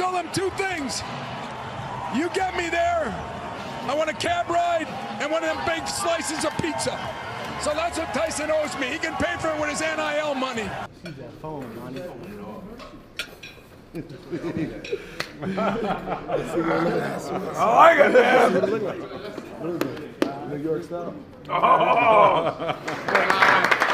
tell them two things. You get me there, I want a cab ride and one of them big slices of pizza. So that's what Tyson owes me. He can pay for it with his NIL money. See that phone, Ronnie. I like it, man. What does it look like? New York style. Oh!